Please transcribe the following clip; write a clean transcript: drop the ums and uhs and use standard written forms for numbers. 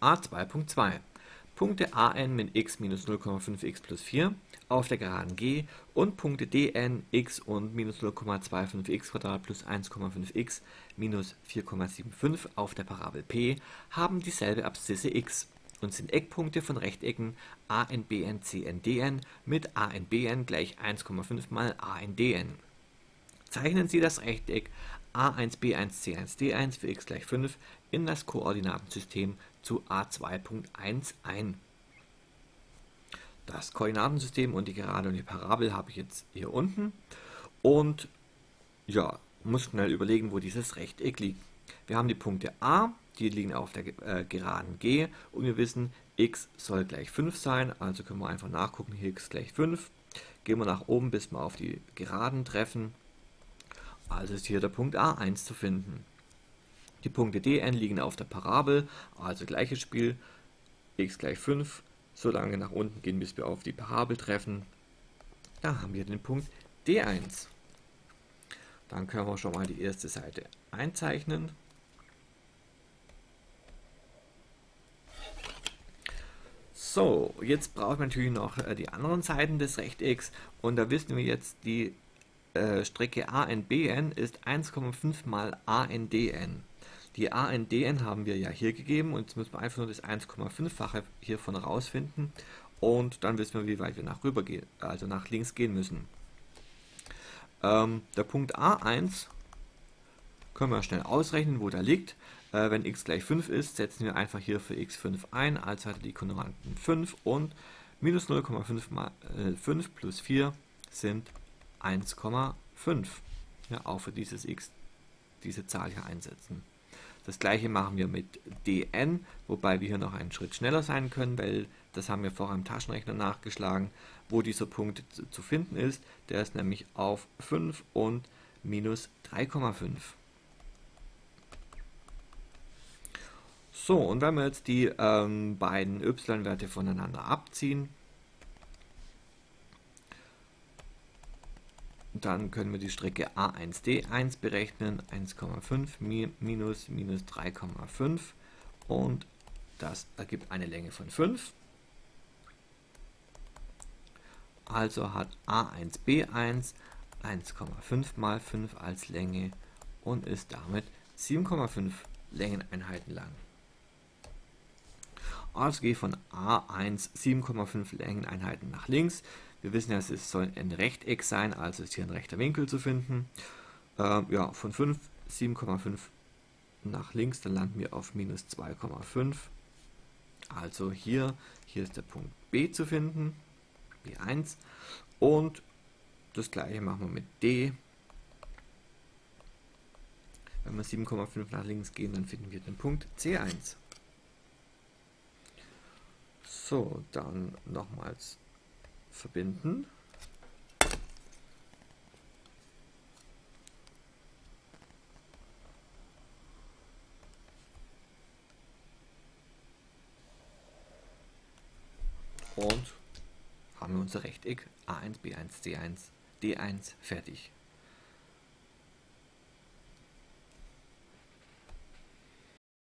A2.2. Punkte AN mit x minus 0,5x plus 4 auf der Geraden G und Punkte DN, x und minus 0,25x² plus 1,5x minus 4,75 auf der Parabel P haben dieselbe Abszisse x und sind Eckpunkte von Rechtecken ANBN, CNDN mit ANBN gleich 1,5 mal ANDN. Zeichnen Sie das Rechteck A1B1C1D1 für x gleich 5 in das Koordinatensystem zu A2.1 ein. Das Koordinatensystem und die Gerade und die Parabel habe ich jetzt hier unten und ja, muss schnell überlegen, wo dieses Rechteck liegt. Wir haben die Punkte A, die liegen auf der Geraden G und wir wissen, x soll gleich 5 sein, also können wir einfach nachgucken, hier x gleich 5, gehen wir nach oben, bis wir auf die Geraden treffen. Also ist hier der Punkt A1 zu finden. Die Punkte Dn liegen auf der Parabel, also gleiches Spiel, x gleich 5, solange nach unten gehen, bis wir auf die Parabel treffen. Da haben wir den Punkt D1. Dann können wir schon mal die erste Seite einzeichnen. So, jetzt brauchen wir natürlich noch die anderen Seiten des Rechtecks und da wissen wir jetzt, die Strecke ANBN ist 1,5 mal ANDN. Die ANDN haben wir ja hier gegeben und jetzt müssen wir einfach nur das 1,5-fache hiervon rausfinden und dann wissen wir, wie weit wir nach rüber gehen, also nach links gehen müssen. Der Punkt A1 können wir schnell ausrechnen, wo der liegt. Wenn x gleich 5 ist, setzen wir einfach hier für x5 ein, also hat die Konjuganten 5 und minus 0,5 mal 5 plus 4 sind 1,5. Ja, auch für dieses x diese Zahl hier einsetzen. Das gleiche machen wir mit dn, wobei wir hier noch einen Schritt schneller sein können, weil das haben wir vorher im Taschenrechner nachgeschlagen, wo dieser Punkt zu finden ist. Der ist nämlich auf 5 und minus 3,5. So, und wenn wir jetzt die beiden y-Werte voneinander abziehen, dann können wir die Strecke A1D1 berechnen, 1,5 minus 3,5 und das ergibt eine Länge von 5. Also hat A1B1 1,5 mal 5 als Länge und ist damit 7,5 Längeneinheiten lang. Also gehe von A1 7,5 Längeneinheiten nach links. Wir wissen ja, es soll ein Rechteck sein, also ist hier ein rechter Winkel zu finden. Ja, von 7,5 nach links, dann landen wir auf minus 2,5. Also hier ist der Punkt B zu finden, B1. Und das gleiche machen wir mit D. Wenn wir 7,5 nach links gehen, dann finden wir den Punkt C1. So, dann nochmals verbinden. Und haben wir unser Rechteck A1, B1, C1, D1 fertig.